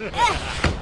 I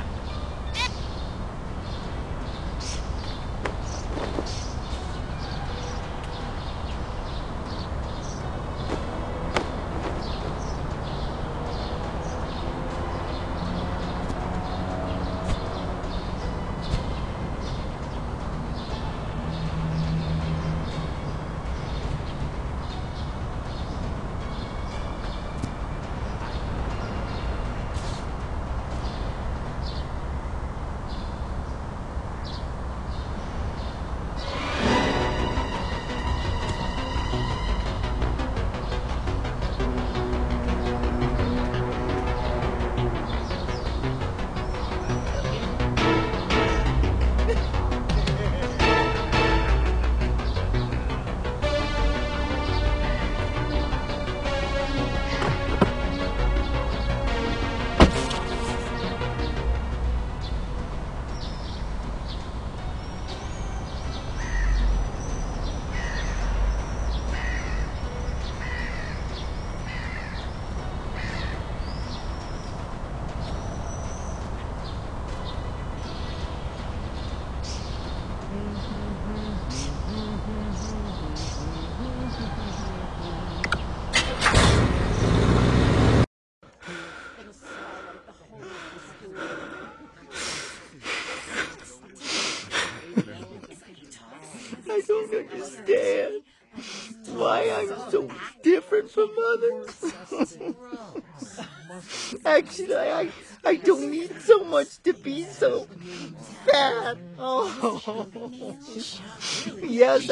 don't understand why I'm so different from others. Actually, I don't need so much to be so fat. Oh. Yes,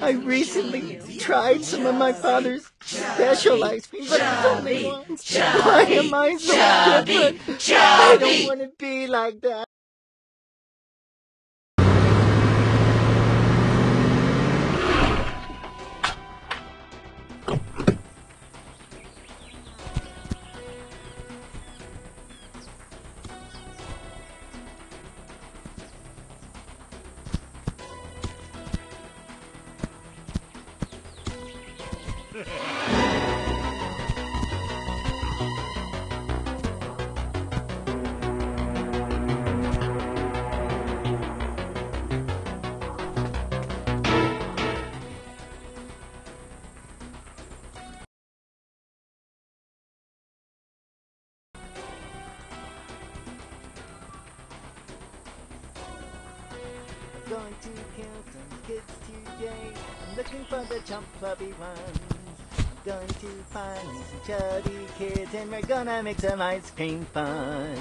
I recently tried some of my father's specialized food, but it's only once. Why am I so different? I don't want to be like that. Going to kill some kids today. I'm looking for the chump flubby ones. I'm going to find some chubby kids, and we're gonna make some ice cream fun.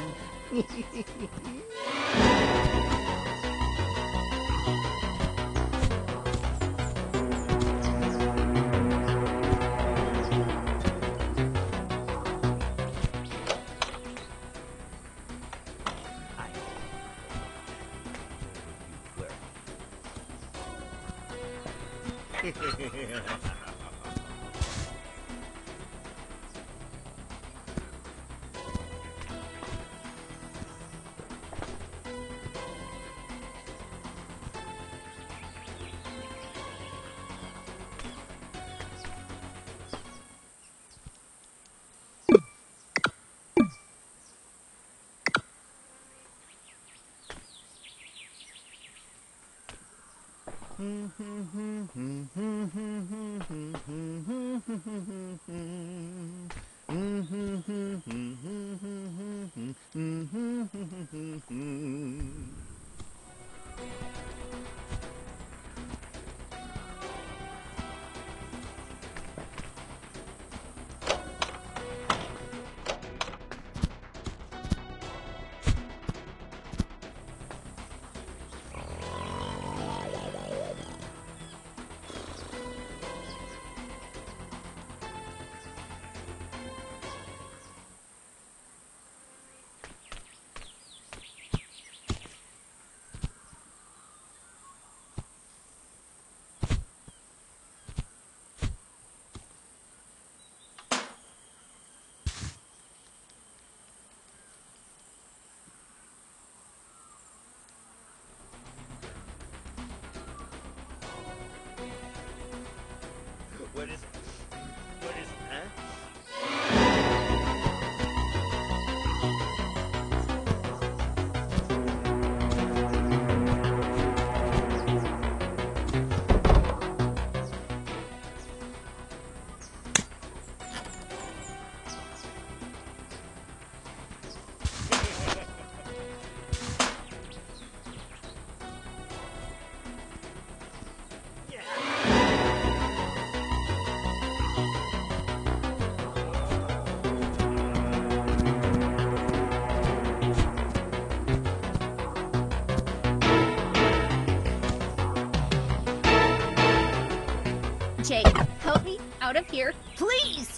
Jay, help me out of here, please!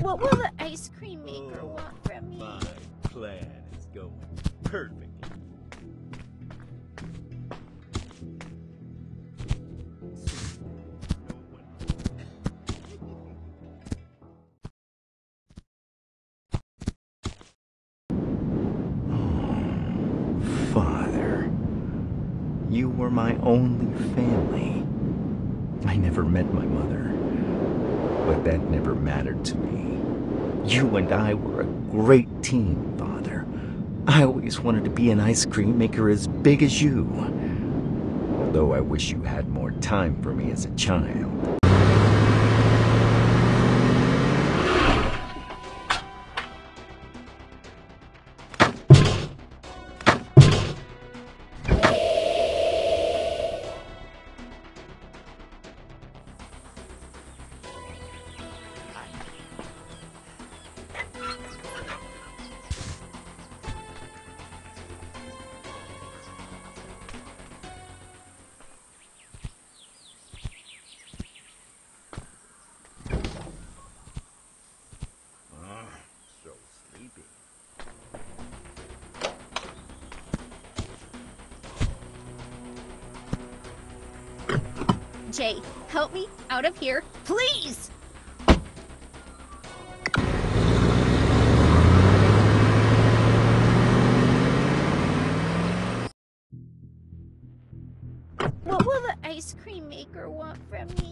What will the ice cream maker want from me? My plan is going perfectly. Father, you were my only family. I never met my mother, but that never mattered to me. You and I were a great team, Father. I always wanted to be an ice cream maker as big as you. Although I wish you had more time for me as a child. Jay, help me out of here, please! What will the ice cream maker want from me?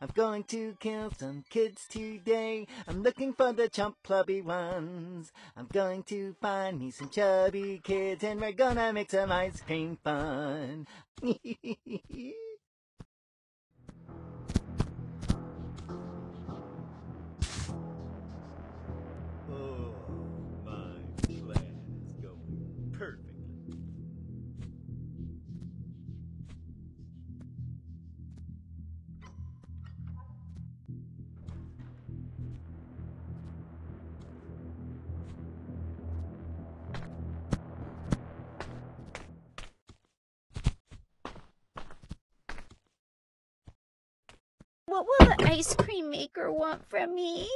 I'm going to kill some kids today. I'm looking for the chump clubby ones. I'm going to find me some chubby kids, and we're gonna make some ice cream fun. Oh, my plan is going perfect. What will the ice cream maker want from me?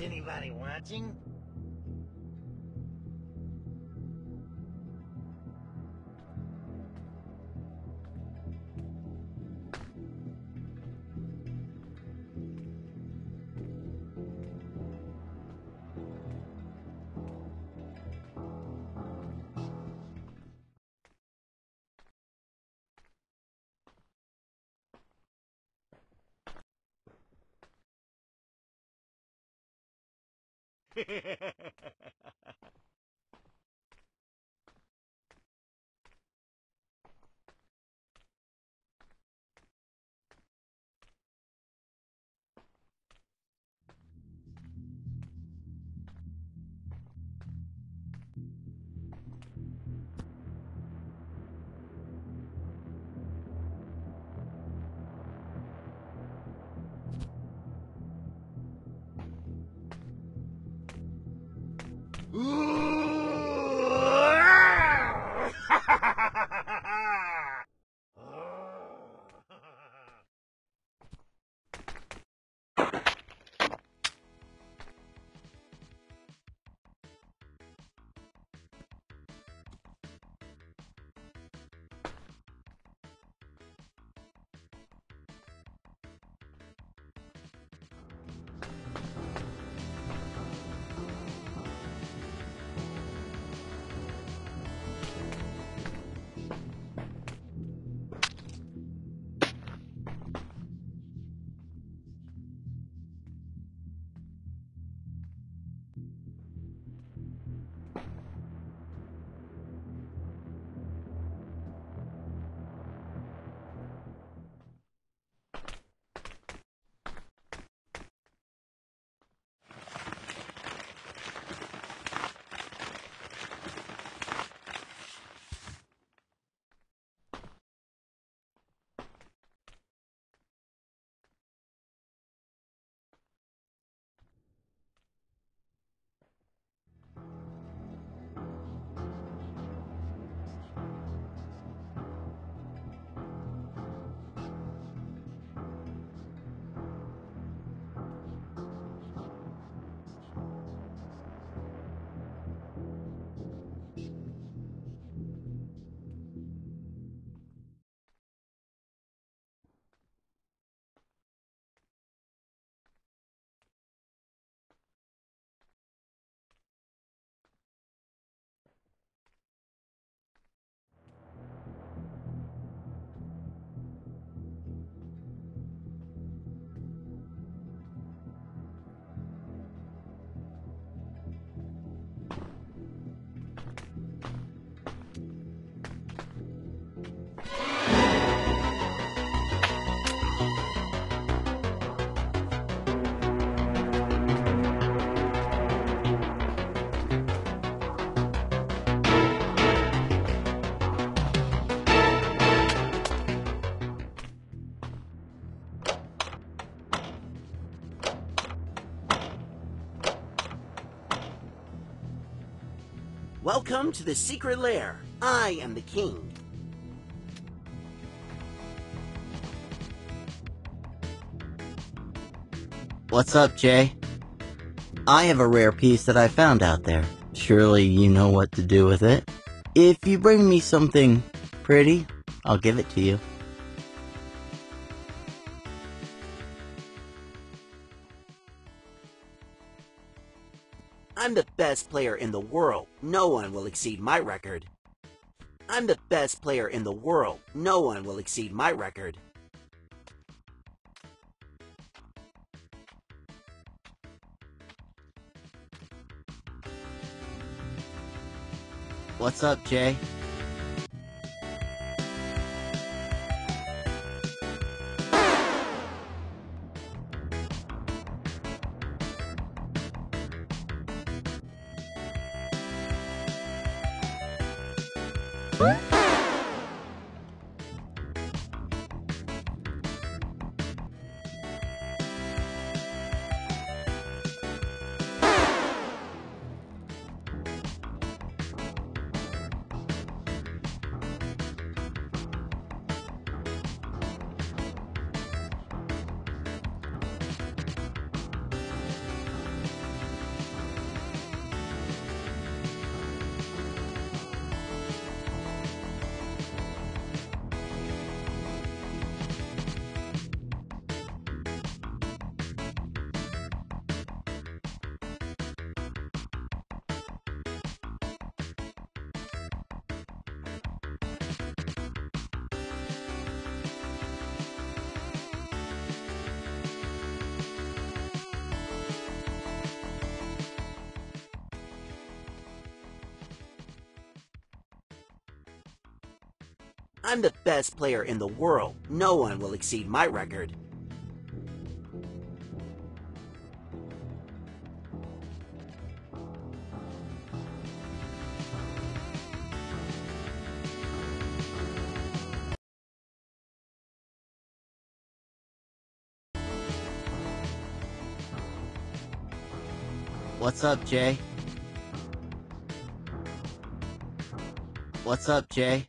Anybody watching? Welcome to the secret lair. I am the king. What's up, Jay? I have a rare piece that I found out there. Surely you know what to do with it. If you bring me something pretty, I'll give it to you. I'm the best player in the world. No one will exceed my record. I'm the best player in the world. No one will exceed my record. What's up, Jay? I'm the best player in the world. No one will exceed my record. What's up, Jay? What's up, Jay?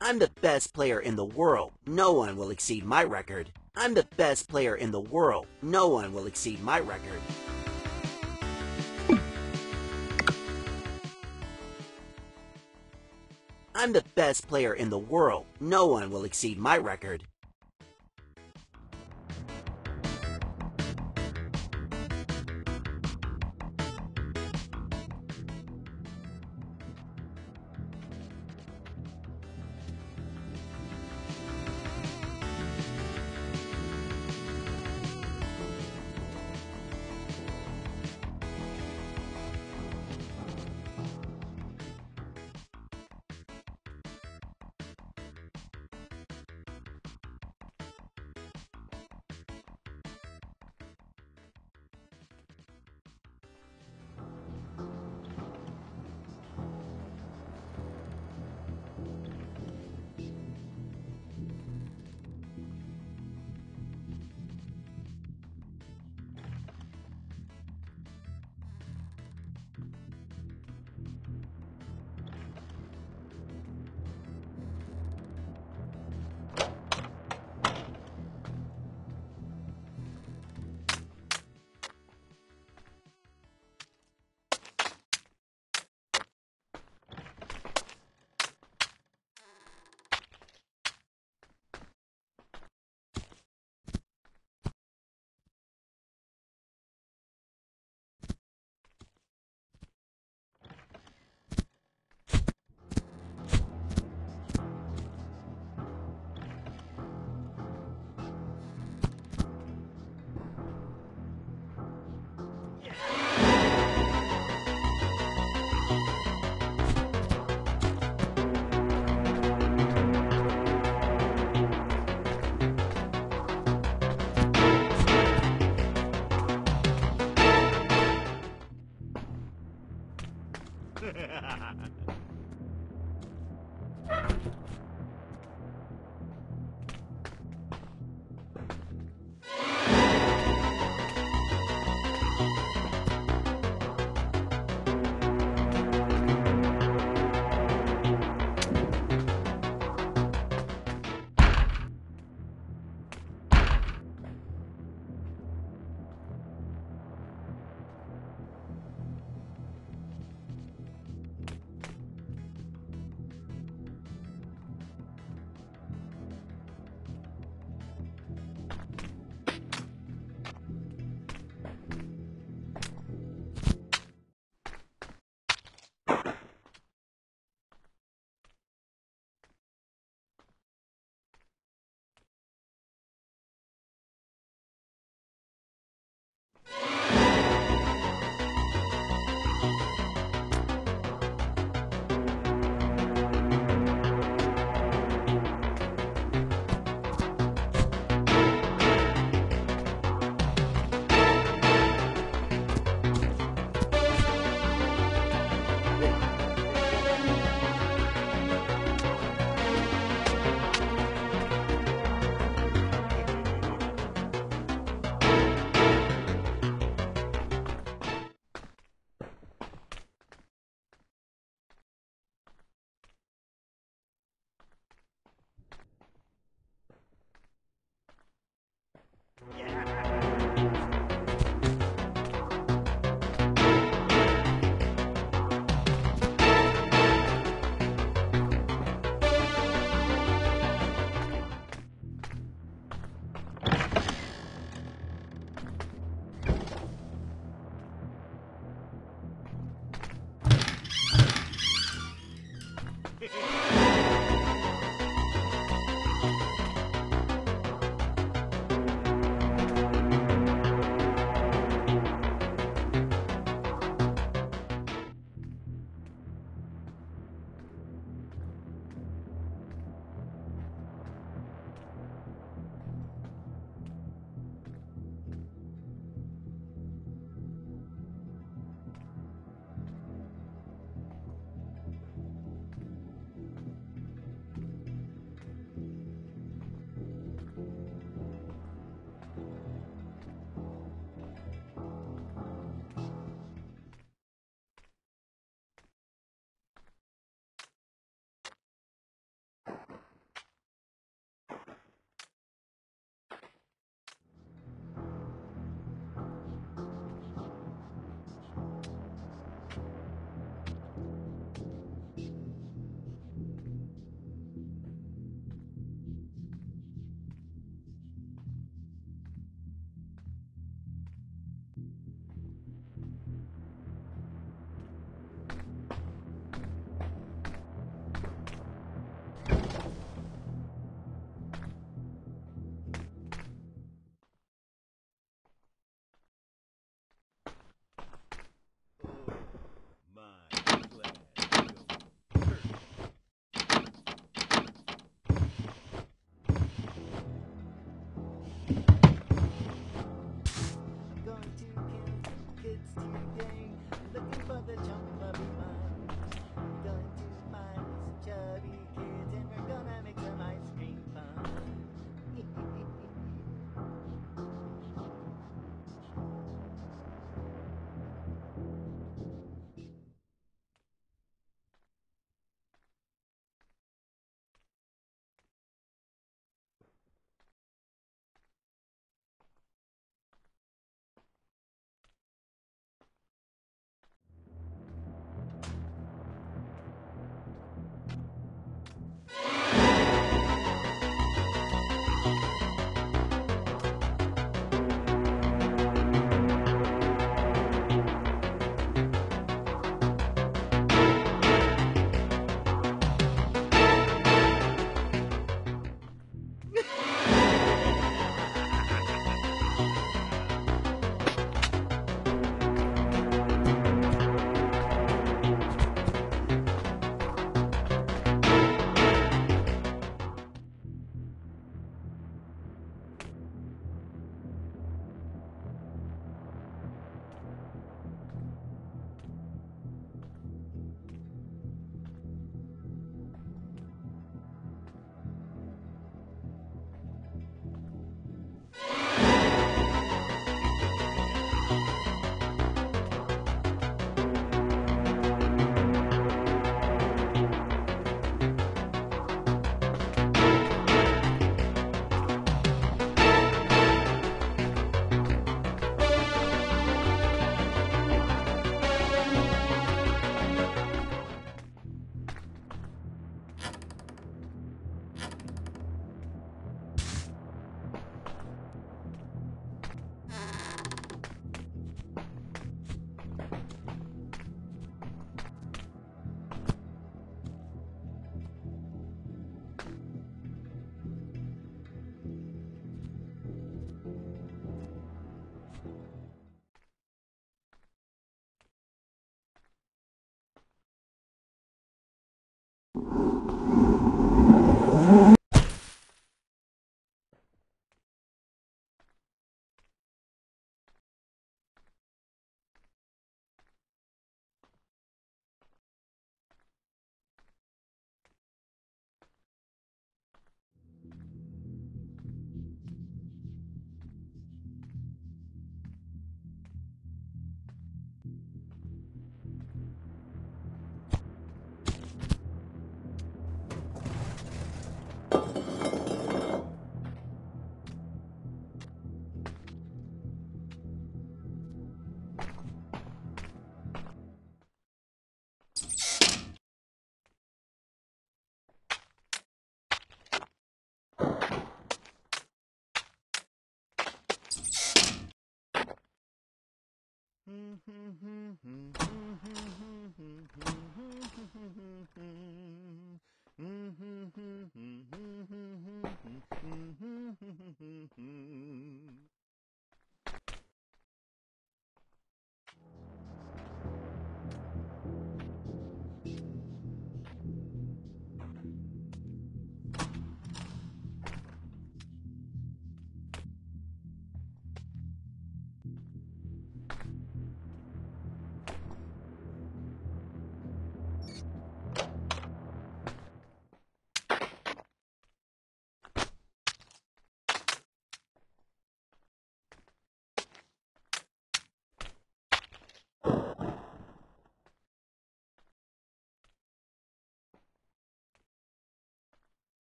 I'm the best player in the world. No one will exceed my record. I'm the best player in the world. No one will exceed my record. I'm the best player in the world. No one will exceed my record.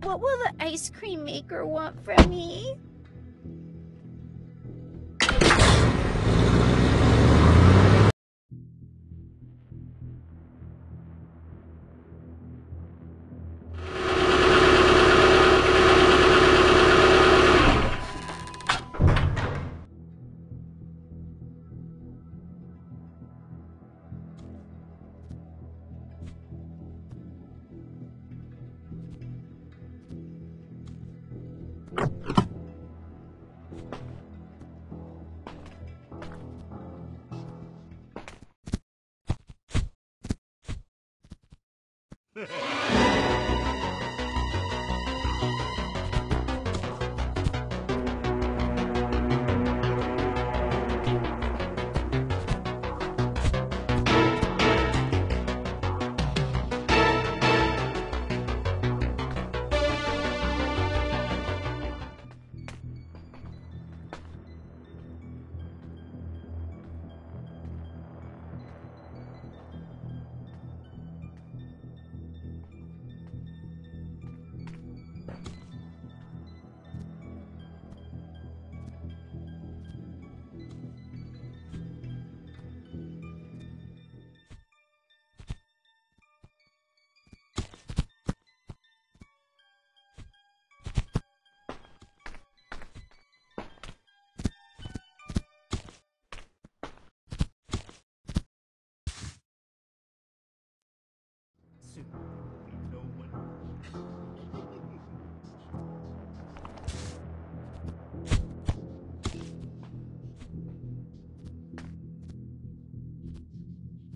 What will the ice cream maker want from me?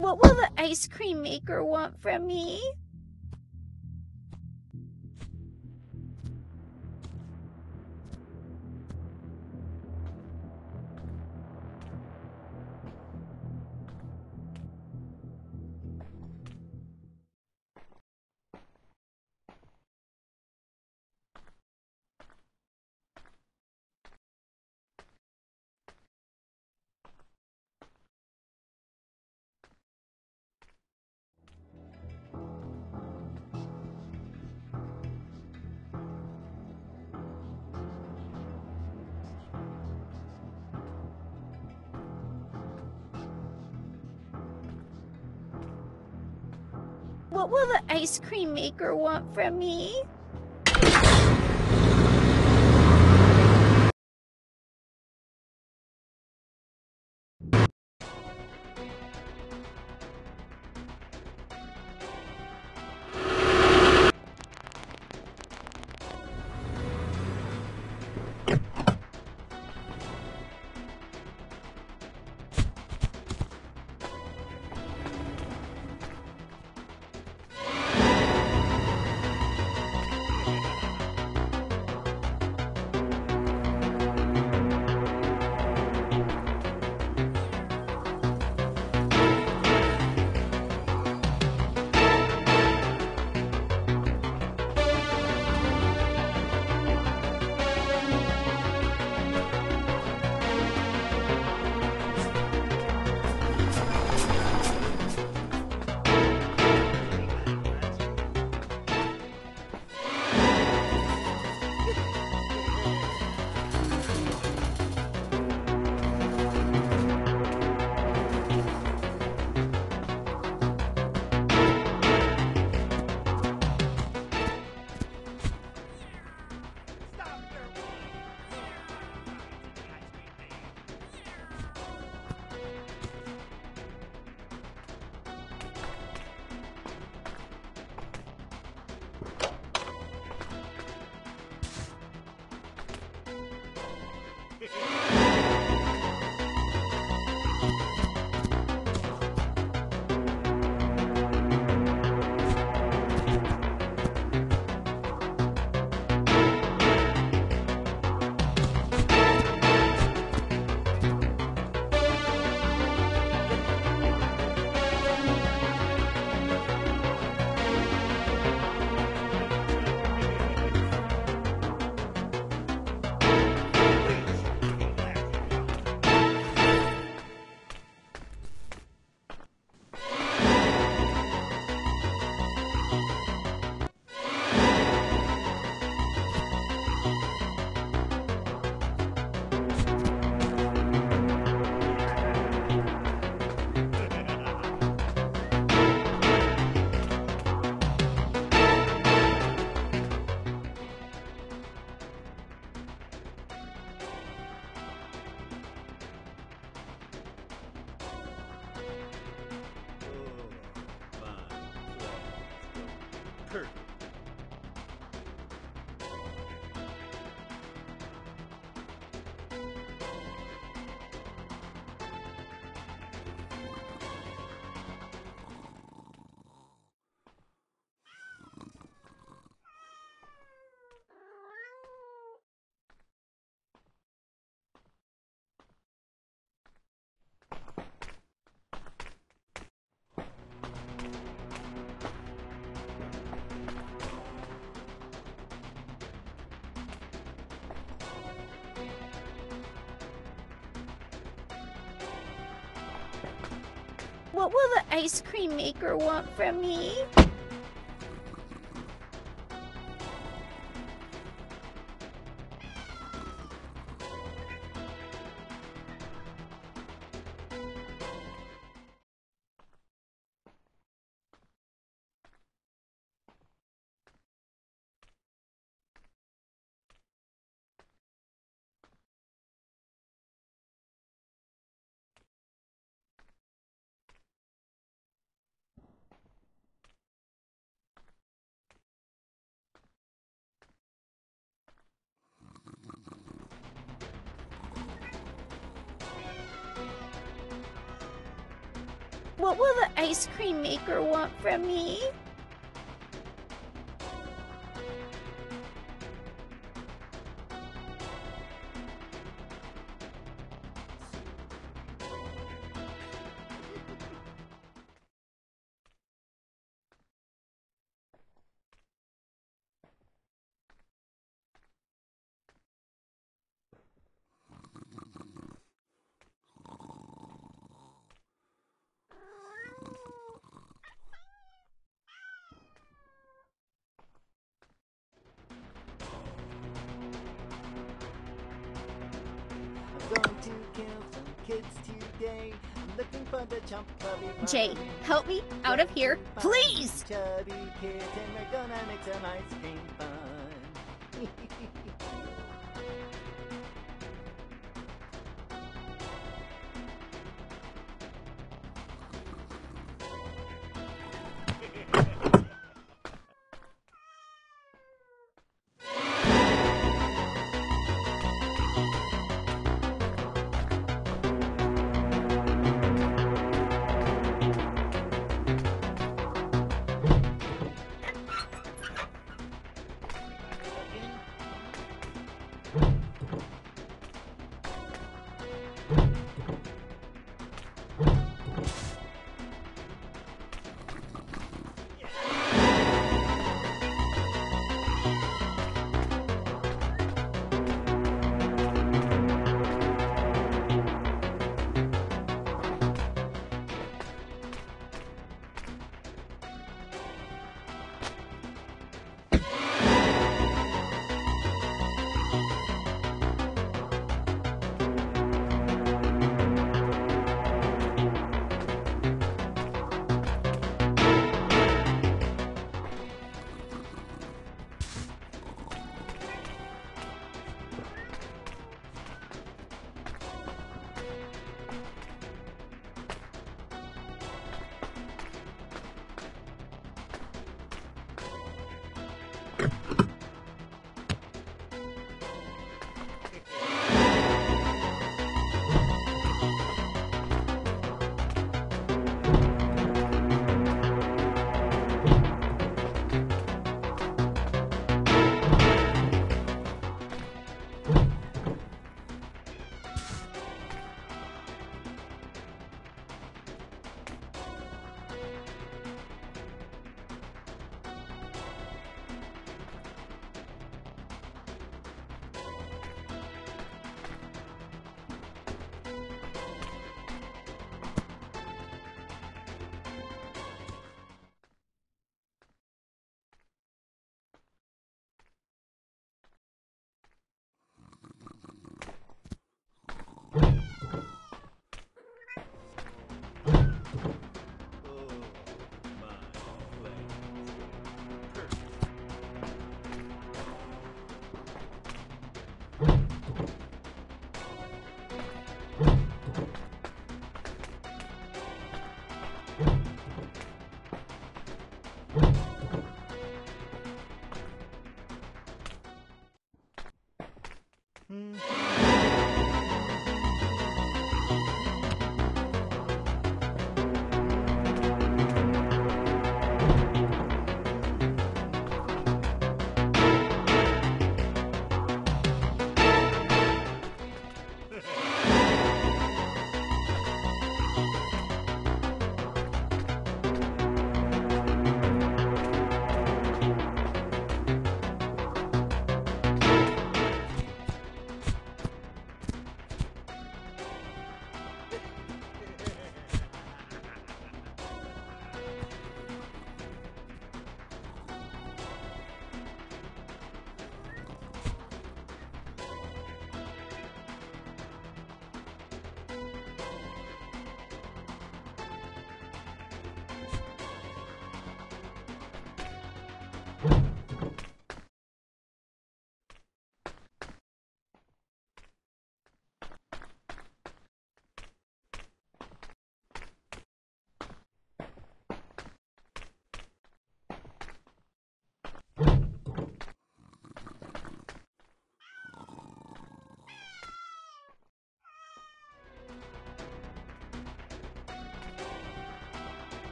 What will the ice cream maker want from me? What will the ice cream maker want from me? What will the ice cream maker want from me? What will the ice cream maker want from me? I'm going to kill some kids today. Jay, help me out of here, please! Chubby kitten, we're gonna make some ice cream fun.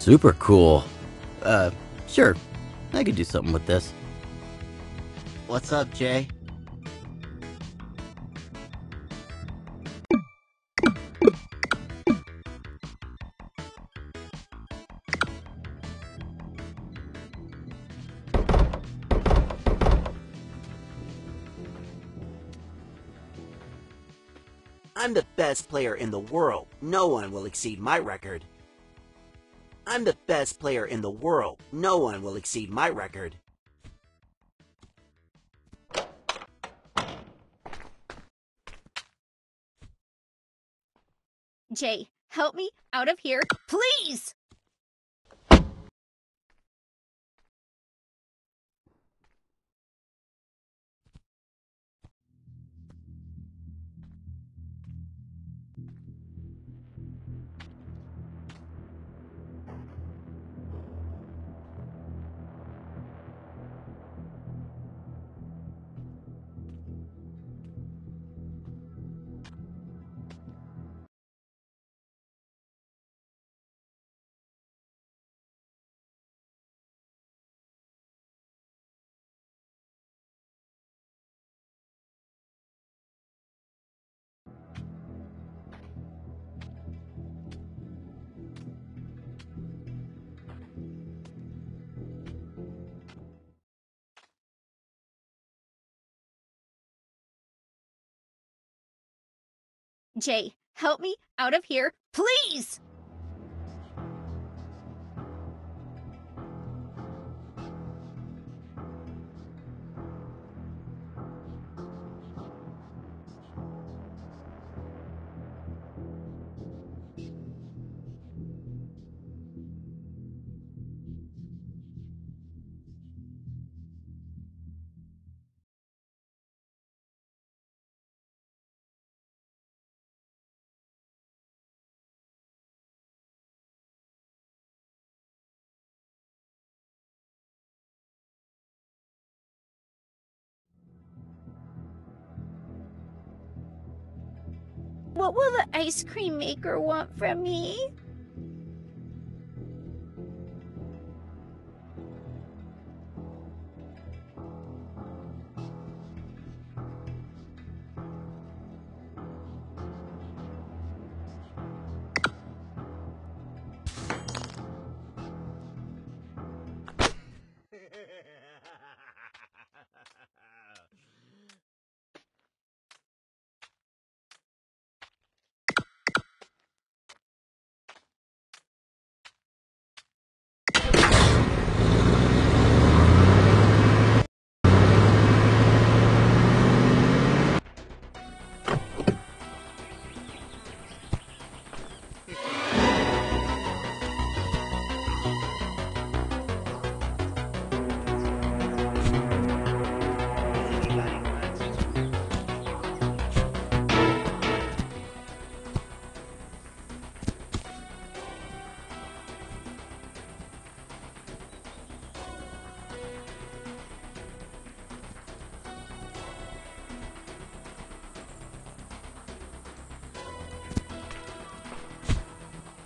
Super cool. Sure. I could do something with this. What's up, Jay? I'm the best player in the world. No one will exceed my record. I'm the best player in the world. No one will exceed my record. Jay, help me out of here, please! Jay, help me out of here, please! What will the ice cream maker want from me?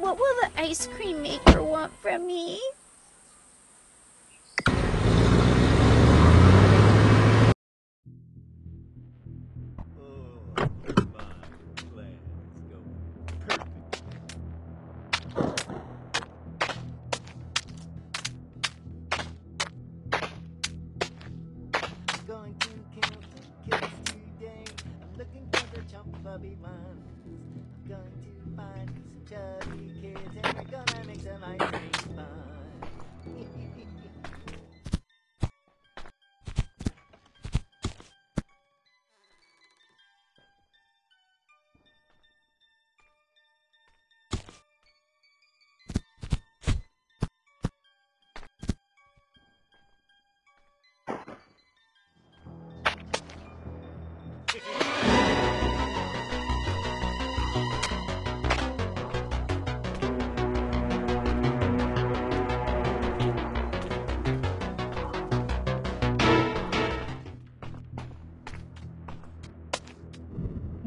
What will the ice cream maker want from me?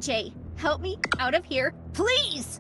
Jay, help me out of here, please!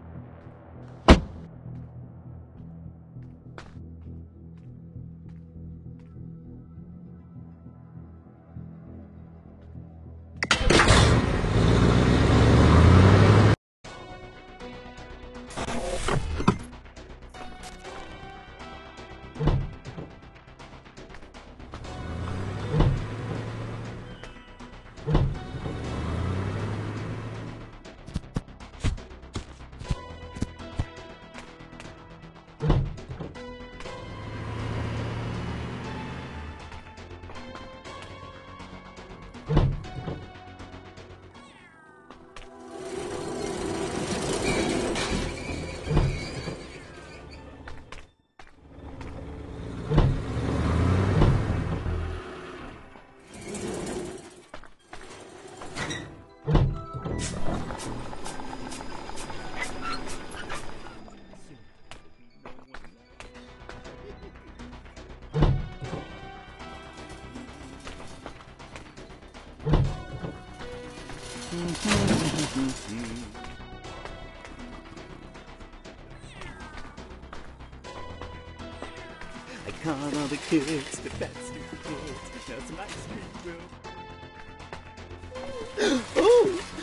I caught all the kids, the fat stupid kids. That's my street, bro. Oh!